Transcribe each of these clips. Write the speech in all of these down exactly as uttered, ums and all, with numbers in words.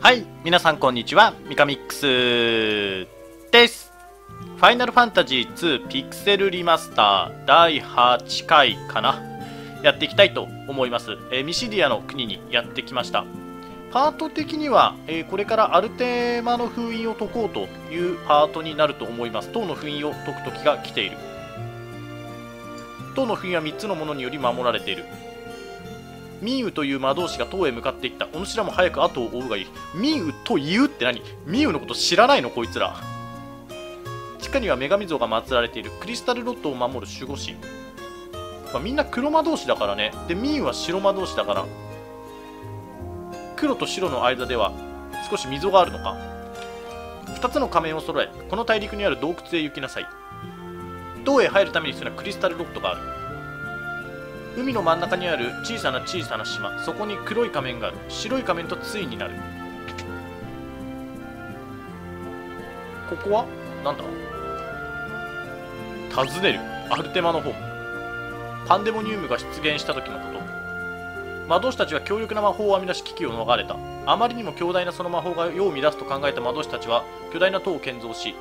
はい、皆さんこんにちは、ミカミックスです。ファイナルファンタジーツーピクセルリマスターだいはちかいかな、やっていきたいと思います。えー、ミシディアの国にやってきました。パート的には、えー、これからアルテーマの封印を解こうというパートになると思います。塔の封印を解く時が来ている。塔の封印はみっつのものにより守られている。ミウという魔導士が塔へ向かっていった。お主らも早く後を追うがいい。ミウというって何？ミウのこと知らないのこいつら。地下には女神像が祀られている。クリスタルロッドを守る守護神。まあ、みんな黒魔導士だからね。で、ミウは白魔導士だから。黒と白の間では少し溝があるのか。ふたつの仮面を揃え、この大陸にある洞窟へ行きなさい。塔へ入るために必要なクリスタルロッドがある。海の真ん中にある小さな小さな島、そこに黒い仮面がある。白い仮面と対になる。ここはなんだ？尋ねるアルテマの方。パンデモニウムが出現した時のこと。魔導士たちは強力な魔法を編み出し危機を逃れた。あまりにも強大なその魔法が世を乱すと考えた魔導士たちは巨大な塔を建造し、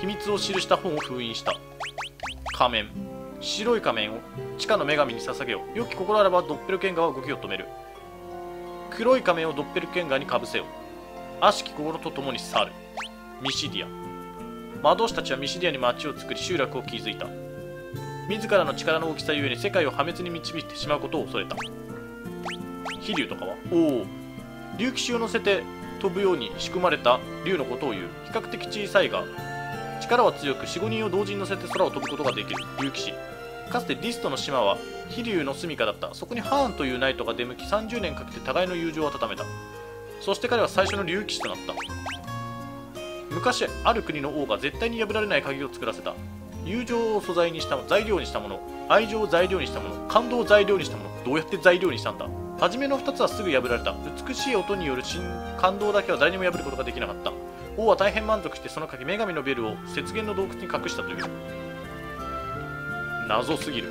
秘密を記した本を封印した。仮面、白い仮面を地下の女神に捧げよう。良き心あらばドッペルゲンガーは動きを止める。黒い仮面をドッペルゲンガーにかぶせよう。悪しき心と共に去る。ミシディア。魔導士たちはミシディアに町を作り集落を築いた。自らの力の大きさゆえに世界を破滅に導いてしまうことを恐れた。飛竜とかはおお、竜騎士を乗せて飛ぶように仕組まれた竜のことを言う。比較的小さいが力は強く、よん、ごにんを同時に乗せて空を飛ぶことができる竜騎士。かつてリストの島は飛竜の住みかだった。そこにハーンというナイトが出向き、さんじゅうねんかけて互いの友情を温めた。そして彼は最初の竜騎士となった。昔ある国の王が絶対に破られない鍵を作らせた。友情を素材にした材料にしたもの、愛情を材料にしたもの、感動を材料にしたもの。どうやって材料にしたんだ。初めのふたつはすぐ破られた。美しい音による感動だけは誰にも破ることができなかった。王は大変満足してその鍵、女神のベルを雪原の洞窟に隠したという。謎すぎる。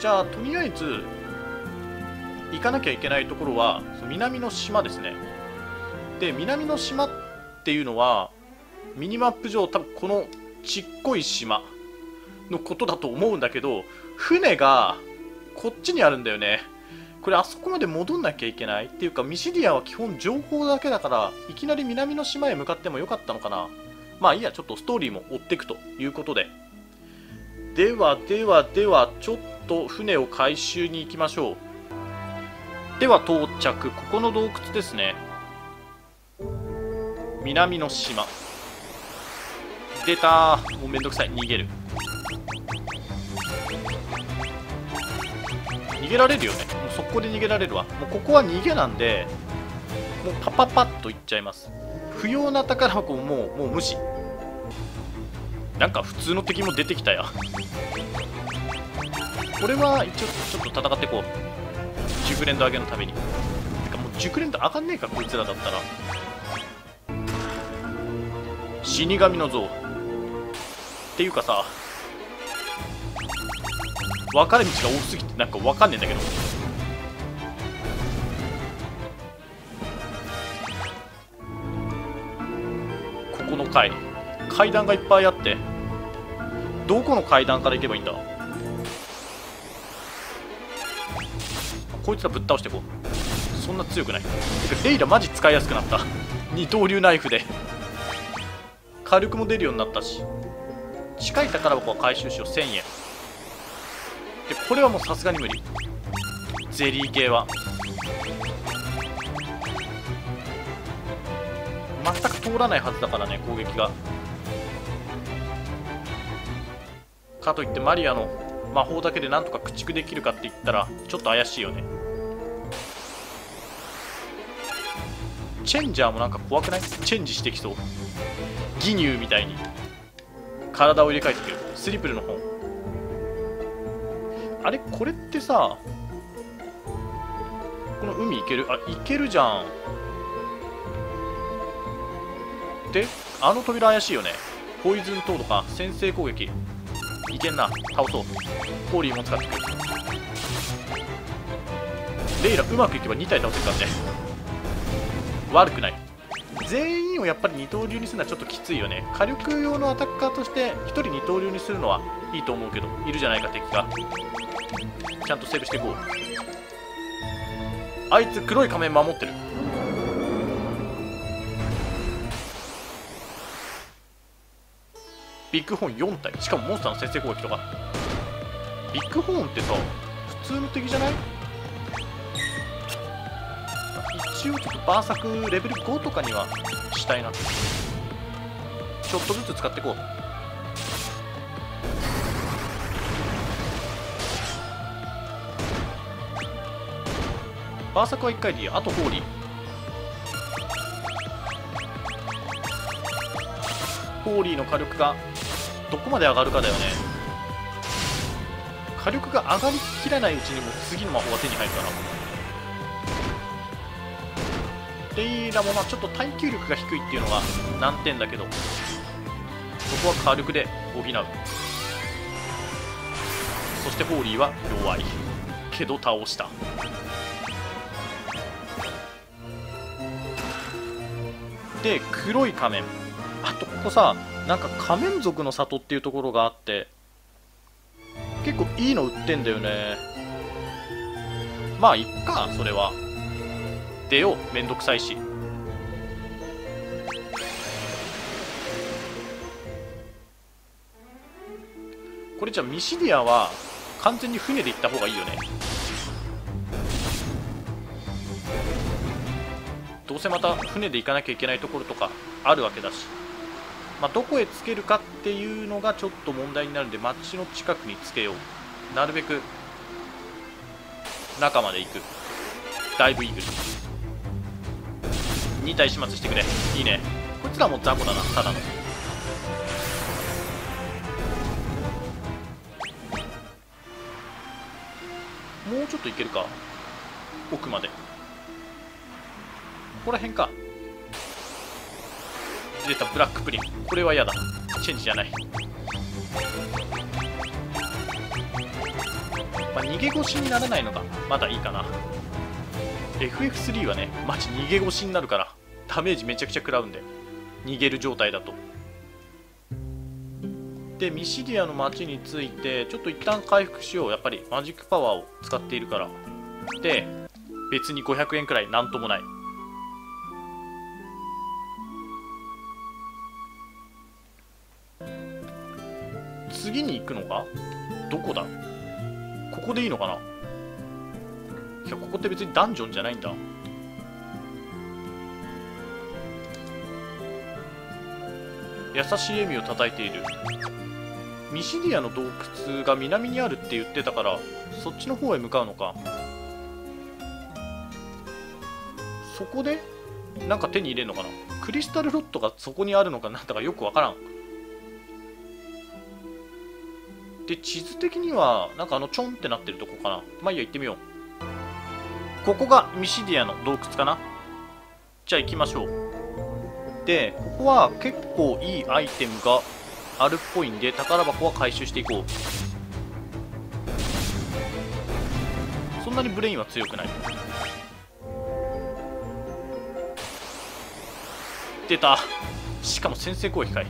じゃあとりあえず行かなきゃいけないところは南の島ですね。で、南の島っていうのはミニマップ上多分このちっこい島のことだと思うんだけど、船がこっちにあるんだよね。これあそこまで戻んなきゃいけないっていうか、ミシディアは基本情報だけだから、いきなり南の島へ向かってもよかったのかな。まあいいや、ちょっとストーリーも追っていくということで。ではではでは、ちょっと船を回収に行きましょう。では到着。ここの洞窟ですね。南の島出たー。もうめんどくさい。逃げる。逃げられるよね。もう速攻で逃げられるわ。もうここは逃げなんで、もうパパパッといっちゃいます。不要な宝箱ももう、もう無視。なんか普通の敵も出てきたや。これは一応ちょっと戦ってこう。熟練度上げのために。てかもう熟練度上がんねえか、こいつらだったら。死神の像。っていうかさ、分かれ道が多すぎてなんか分かんねえんだけど。ここの階、階段がいっぱいあって、どこの階段から行けばいいんだ。こいつらぶっ倒してこう。そんな強くない。レイラマジ使いやすくなった。二刀流ナイフで火力も出るようになったし。近い宝箱は回収しよう。せんえんで、これはもうさすがに無理。ゼリー系は全く通らないはずだからね、攻撃が。かといってマリアの魔法だけでなんとか駆逐できるかって言ったらちょっと怪しいよね。チェンジャーもなんか怖くない？チェンジしてきそう。ギニューみたいに体を入れ替えてくる。スリプルの本。あれ、これってさ、この海行ける？あ、行けるじゃん。で、あの扉怪しいよね。ポイズン等とか先制攻撃いけんな。倒そう。ホーリーも使ってくる。レイラうまくいけばに体倒せたんで悪くない。全員をやっぱり二刀流にするのはちょっときついよね。火力用のアタッカーとしてひとり二刀流にするのはいいと思うけど、いるじゃないか敵が。ちゃんとセーブしていこう。あいつ黒い仮面守ってる。ビッグホーンよん体、しかもモンスターの先制攻撃とか。ビッグホーンってさ普通の敵じゃない？一応ちょっとバーサクレベルごとかにはしたいな。ちょっとずつ使っていこう。バーサクはいっかいでいい。あとホーリーホーリーの火力がどこまで上がるかだよね。火力が上がりきらないうちにも次の魔法が手に入るかな。レイラもまあちょっと耐久力が低いっていうのが難点だけど、そこは火力で補う。そしてホーリーは弱いけど倒した。で黒い仮面、あとここさなんか仮面族の里っていうところがあって結構いいの売ってんだよね。まあいっか、それは出よう、めんどくさいし。これじゃあミシディアは完全に船で行った方がいいよね。どうせまた船で行かなきゃいけないところとかあるわけだし、まあ、どこへつけるかっていうのがちょっと問題になるんで町の近くにつけよう。なるべく中まで行く。だいぶいいぐらい。に体始末してくれ。いいね。こいつらも雑魚だな、ただの。もうちょっといけるか、奥まで。ここら辺か。出た、ブラックプリン。これは嫌だ。チェンジじゃない。まあ、逃げ腰にならないのがまだいいかな。エフエフスリー はねマジ逃げ腰になるからダメージめちゃくちゃ食らうんで、逃げる状態だと。でミシディアの町についてちょっと一旦回復しよう。やっぱりマジックパワーを使っているから。で別にごひゃくえんくらいなんともない。次に行くのがどこだ。ここでいいのかな。いやここって別にダンジョンじゃないんだ。優しい笑みを叩いている。ミシディアの洞窟が南にあるって言ってたからそっちの方へ向かうのか。そこでなんか手に入れるのかな。クリスタルロッドがそこにあるのかなんだかよくわからん。で地図的にはなんかあのチョンってなってるとこかな。まあいいや、行ってみよう。ここがミシディアの洞窟かな。じゃあ行きましょう。でここは結構いいアイテムがあるっぽいんで宝箱は回収していこう。そんなにブレインは強くない。出た、しかも先制攻撃かい。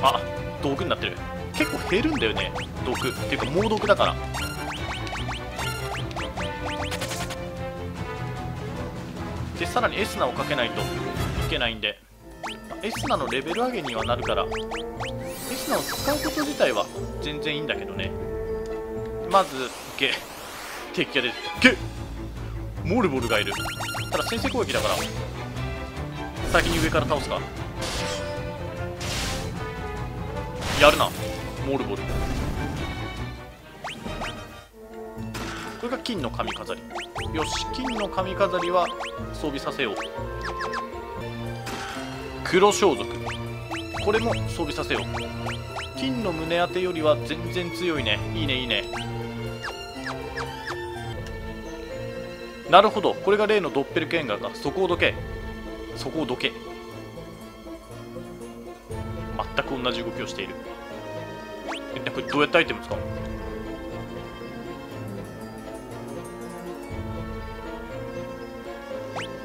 あ、道具になってる。結構減るんだよね毒っていうか猛毒だから。でさらにエスナをかけないといけないんで、エスナのレベル上げにはなるからエスナを使うこと自体は全然いいんだけどね。まずゲ敵が出てゲモルボルがいる。ただ先制攻撃だから先に上から倒すか。やるなモルボル。これが金の髪飾り。よし、金の髪飾りは装備させよう。黒装束これも装備させよう。金の胸当てよりは全然強いね。いいねいいね。なるほど、これが例のドッペルゲンガーか。そこをどけそこをどけ。全く同じ動きをしている。これどうやってアイテム使うの。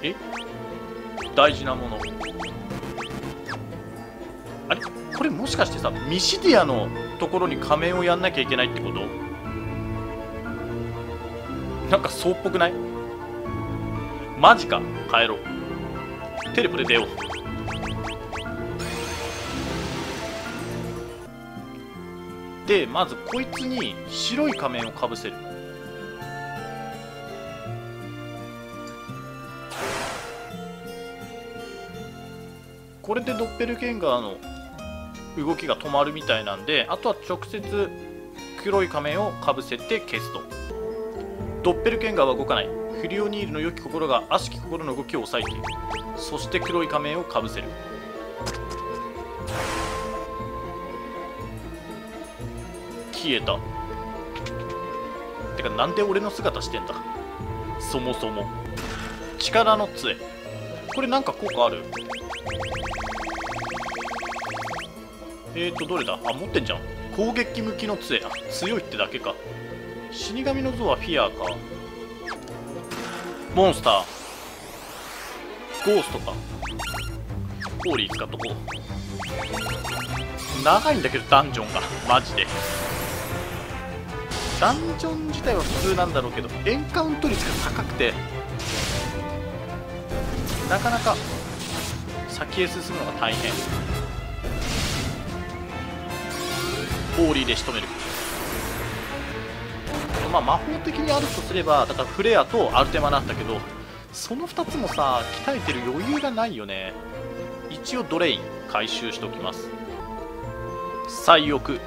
え？大事なもの。あれ？これもしかしてさ、ミシディアのところに仮面をやんなきゃいけないってこと？なんかそうっぽくない？マジか。帰ろう。テレポで出よう。で、まずこいつに白い仮面をかぶせる。これでドッペルゲンガーの動きが止まるみたいなんで、あとは直接黒い仮面をかぶせて消すと。ドッペルゲンガーは動かない。フリオニールの良き心が悪しき心の動きを抑えている。そして黒い仮面をかぶせる。消えた。てかなんで俺の姿してんだ。そもそも力の杖、これなんか効果ある？えーとどれだ。あ、持ってんじゃん。攻撃向きの杖。あ、強いってだけか。死神の像はフィアーか。モンスターゴーストか。ホーリー使っとこう。長いんだけどダンジョンがマジで。ダンジョン自体は普通なんだろうけど、エンカウント率が高くてなかなか先へ進むのが大変。ホーリーで仕留める。まあ魔法的にあるとすれば、だからフレアとアルテマなんだけど、そのふたつもさ鍛えてる余裕がないよね。一応ドレイン回収しておきます。最奥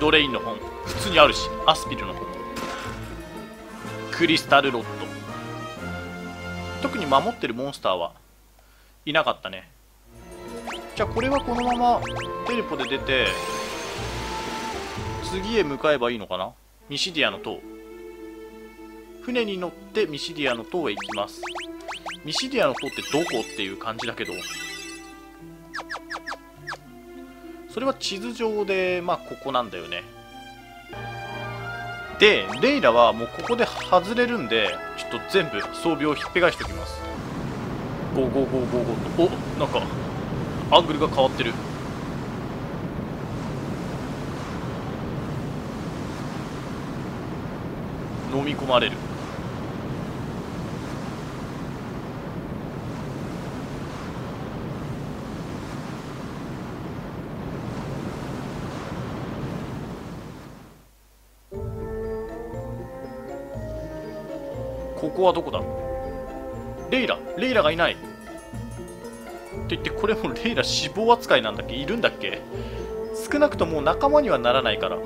ドレインの本普通にあるし、アスピルの本、クリスタルロッド。特に守ってるモンスターはいなかったね。じゃあこれはこのままテレポで出て次へ向かえばいいのかな。ミシディアの塔、船に乗ってミシディアの塔へ行きます。ミシディアの塔ってどこっていう感じだけど、それは地図上でまあここなんだよね。でレイラはもうここで外れるんで、ちょっと全部装備をひっぺがしておきます。ゴーゴーゴーゴーゴーと。お、なんかアングルが変わってる。飲み込まれる。ここはどこだ。レイラ、レイラがいないって言って、これもレイラ死亡扱いなんだっけ。いるんだっけ。少なくとも仲間にはならないから。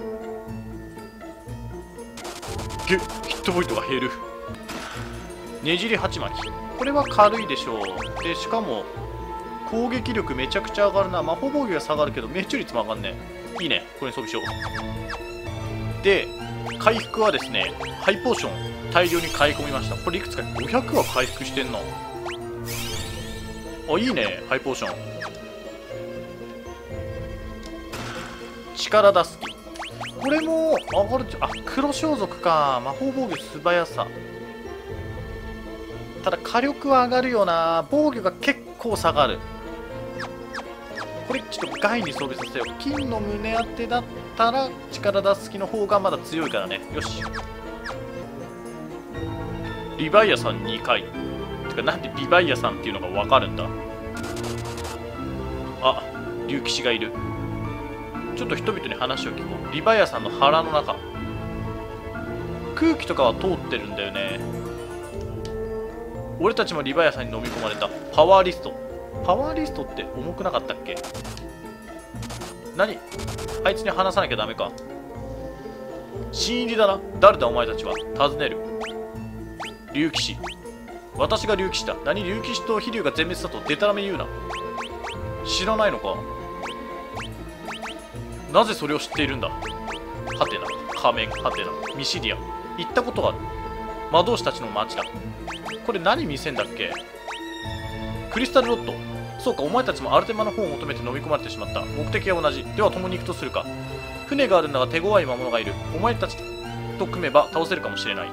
ヒットポイントが減る。ねじりはち巻き、これは軽いでしょう。でしかも攻撃力めちゃくちゃ上がるな。魔法防御が下がるけど命中率も上がんね。いいね、これに装備しよう。で回復はですね、ハイポーション大量に買い込みました。これいくつかごひゃくは回復してんな。あ、いいね、ハイポーション。力出す気、これも上がる。あ、黒装束か。魔法防御素早さ、ただ火力は上がるよな。防御が結構下がる。これちょっと外に装備させよう。金の胸当てだったら力出す気の方がまだ強いからね。よし、リバイアさんにかい。てかなんでリバイアさんっていうのが分かるんだ。あ、竜騎士がいる。ちょっと人々に話を聞こう。リバイアさんの腹の中、空気とかは通ってるんだよね。俺たちもリバイアさんに飲み込まれた。パワーリスト、パワーリストって重くなかったっけ。何、あいつに話さなきゃダメか。新入りだな。誰だお前たちは。尋ねる。竜騎士。私が竜騎士だ。何、竜騎士と飛竜が全滅だとデタラメ言うな。知らないのか。なぜそれを知っているんだ。ハテナ、仮面、ハテナ、ミシディア。行ったことがある。魔導士たちの町だ。これ何見せんだっけ。クリスタルロッド。そうか、お前たちもアルテマの方を求めて飲み込まれてしまった。目的は同じ。では共に行くとするか。船があるんだが手強い魔物がいる。お前たちと組めば倒せるかもしれない。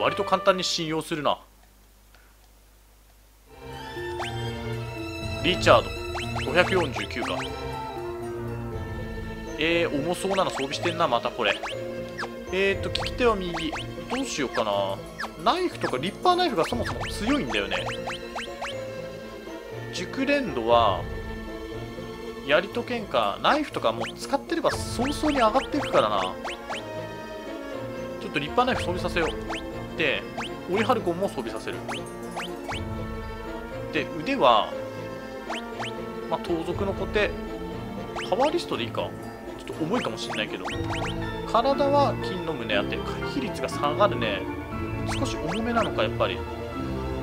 割と簡単に信用するな。リチャードごひゃくよんじゅうきゅうか。えー、重そうなの装備してんな。またこれえーと利き手は右。どうしようかな。ナイフとかリッパーナイフがそもそも強いんだよね。熟練度は槍と剣かナイフとかもう使ってれば早々に上がっていくからな。ちょっと立派なナイフ装備させよう。でオリハルコンも装備させる。で腕は、まあ、盗賊の小手パワーリストでいいか。ちょっと重いかもしれないけど体は金の胸当て。回避率が下がるね。少し重めなのかやっぱり。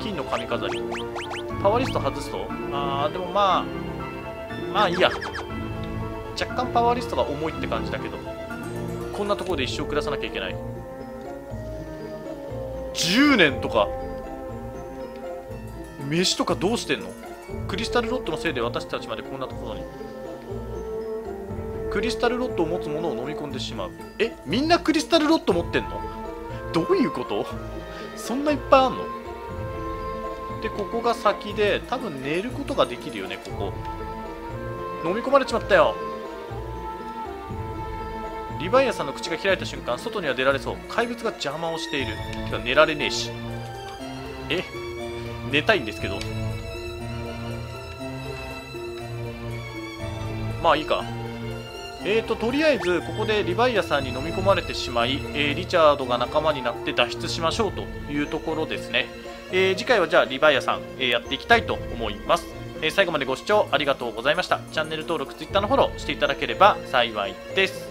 金の髪飾りパワーリスト外すとあーでもまあまあいいや。若干パワーリストが重いって感じだけどこんなところで一生暮らさなきゃいけない。じゅうねんとか飯とかどうしてんの。クリスタルロッドのせいで私たちまでこんなところに。クリスタルロッドを持つものを飲み込んでしまう。え、みんなクリスタルロッド持ってんの。どういうこと。そんないっぱいあんの。でここが先で多分寝ることができるよね。ここ飲み込まれちまったよ。リヴァイアさんの口が開いた瞬間外には出られそう。怪物が邪魔をしている。てか寝られねえし。え、寝たいんですけど。まあいいか。えーととりあえずここでリヴァイアさんに飲み込まれてしまい、えー、リチャードが仲間になって脱出しましょうというところですね。えー、次回はじゃあリヴァイアさん、えー、やっていきたいと思います。えー、最後までご視聴ありがとうございました。チャンネル登録、ツイッターのフォローしていただければ幸いです。